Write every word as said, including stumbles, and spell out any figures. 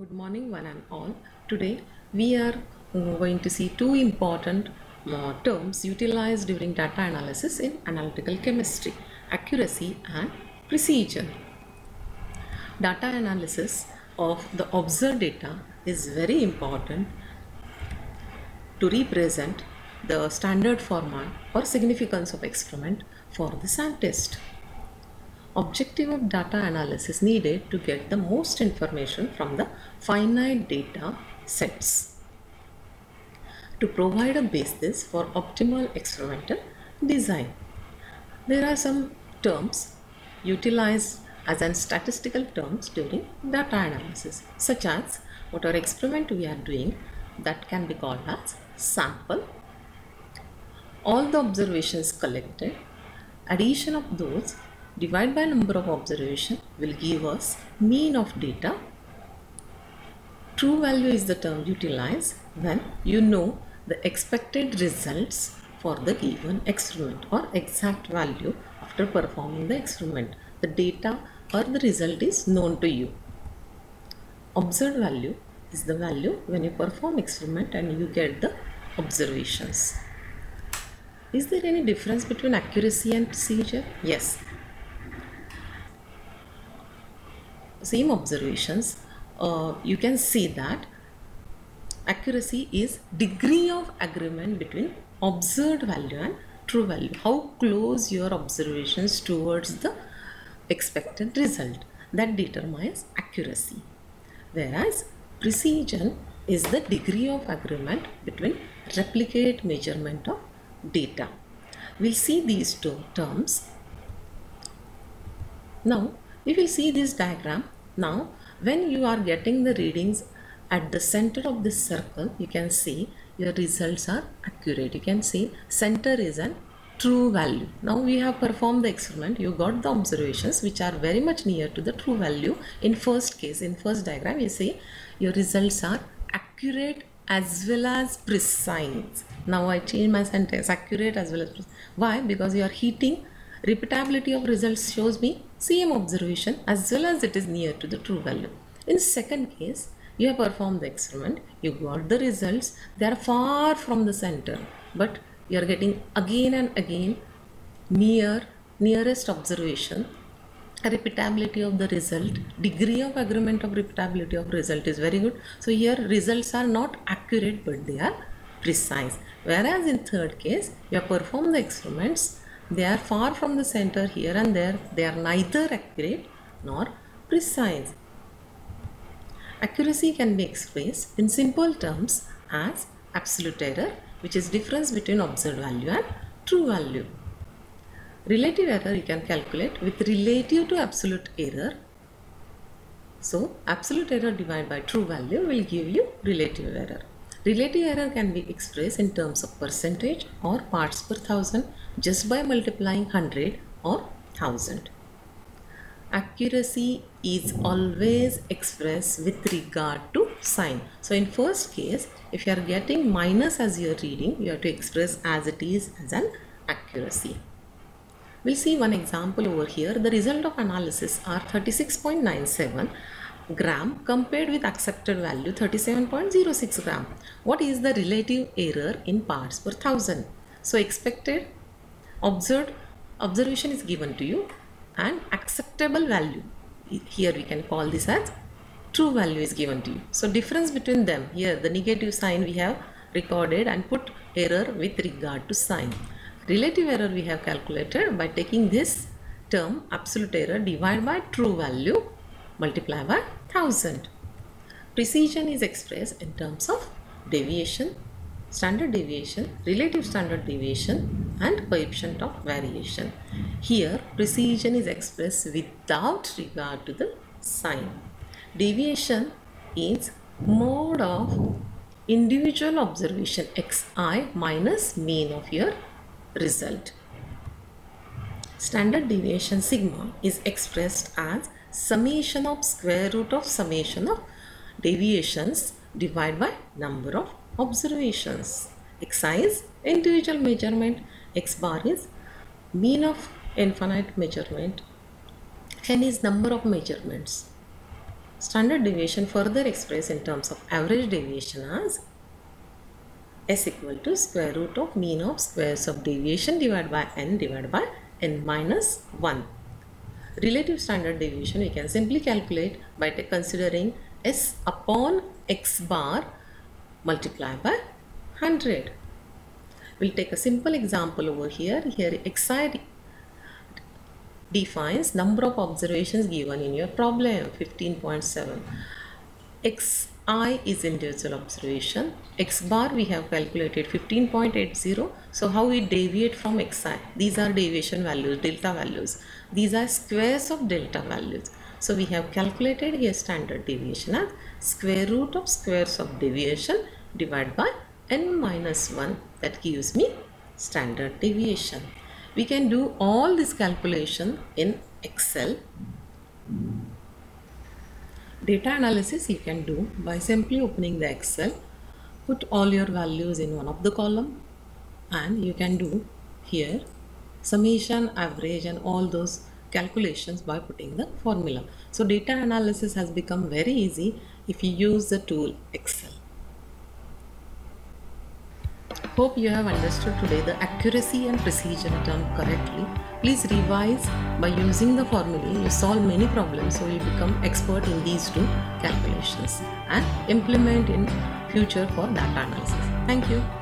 Good morning one and all. Today we are going to see two important uh, terms utilized during data analysis in analytical chemistry, accuracy and precision. Data analysis of the observed data is very important to represent the standard format or significance of experiment for the scientist. Objective of data analysis needed to get the most information from the finite data sets to provide a basis for optimal experimental design. There are some terms utilized as an statistical terms during data analysis, such as whatever experiment we are doing, that can be called as sample. All the observations collected, addition of those divide by number of observation will give us mean of data. True value is the term utilized when you know the expected results for the given experiment or exact value after performing the experiment. The data or the result is known to you. Observed value is the value when you perform experiment and you get the observations. Is there any difference between accuracy and precision? Yes. Same observations, uh, you can see that accuracy is degree of agreement between observed value and true value. How close your observations towards the expected result, that determines accuracy. Whereas precision is the degree of agreement between replicate measurement of data. We'll see these two terms. Now we will see this diagram. Now when you are getting the readings at the center of this circle, you can see your results are accurate. You can see center is an true value. Now we have performed the experiment, you got the observations which are very much near to the true value. In first case, in first diagram, you see your results are accurate as well as precise. Now I change my sentence, accurate as well as precise. Why? Because you are heating. Repeatability of results shows me same observation as well as it is near to the true value. In second case, you have performed the experiment, you got the results, they are far from the center, but you are getting again and again near nearest observation. Repeatability of the result, degree of agreement of repeatability of result is very good. So here results are not accurate but they are precise. Whereas in third case, you have performed the experiments, they are far from the center here and there, they are neither accurate nor precise. Accuracy can be expressed in simple terms as absolute error, which is difference between observed value and true value. Relative error you can calculate with relative to absolute error. So absolute error divided by true value will give you relative error. Relative error can be expressed in terms of percentage or parts per thousand just by multiplying one hundred or one thousand. Accuracy is always expressed with regard to sign. So in first case, if you are getting minus as your reading, you have to express as it is as an accuracy. We'll see one example over here. The result of analysis are thirty-six point nine seven. gram compared with accepted value thirty-seven point zero six gram. What is the relative error in parts per thousand? So expected, observed, observation is given to you and acceptable value. Here we can call this as true value is given to you. So difference between them, here the negative sign we have recorded and put error with regard to sign. Relative error we have calculated by taking this term absolute error divided by true value multiply by one thousand. Precision is expressed in terms of deviation, standard deviation, relative standard deviation and coefficient of variation. Here precision is expressed without regard to the sign. Deviation is mode of individual observation xi minus mean of your result. Standard deviation sigma is expressed as summation of square root of summation of deviations divided by number of observations. Xi is individual measurement, x bar is mean of infinite measurement, n is number of measurements. Standard deviation further expressed in terms of average deviation as S equal to square root of mean of squares of deviation divided by n divided by n minus one. Relative standard deviation we can simply calculate by considering S upon x bar multiplied by one hundred. We'll take a simple example over here. Here xi defines number of observations given in your problem fifteen point seven. xi is individual observation. X bar we have calculated fifteen point eight zero. So how we deviate from xi? These are deviation values, delta values. These are squares of delta values. So we have calculated here standard deviation as square root of squares of deviation divided by n minus one. That gives me standard deviation. We can do all this calculation in Excel. Data analysis you can do by simply opening the Excel, put all your values in one of the column, and you can do here summation, average, and all those calculations by putting the formula. So data analysis has become very easy if you use the tool Excel. Hope you have understood today the accuracy and precision term correctly. Please revise by using the formula. You solve many problems, so you become expert in these two calculations and implement in future for data analysis. Thank you.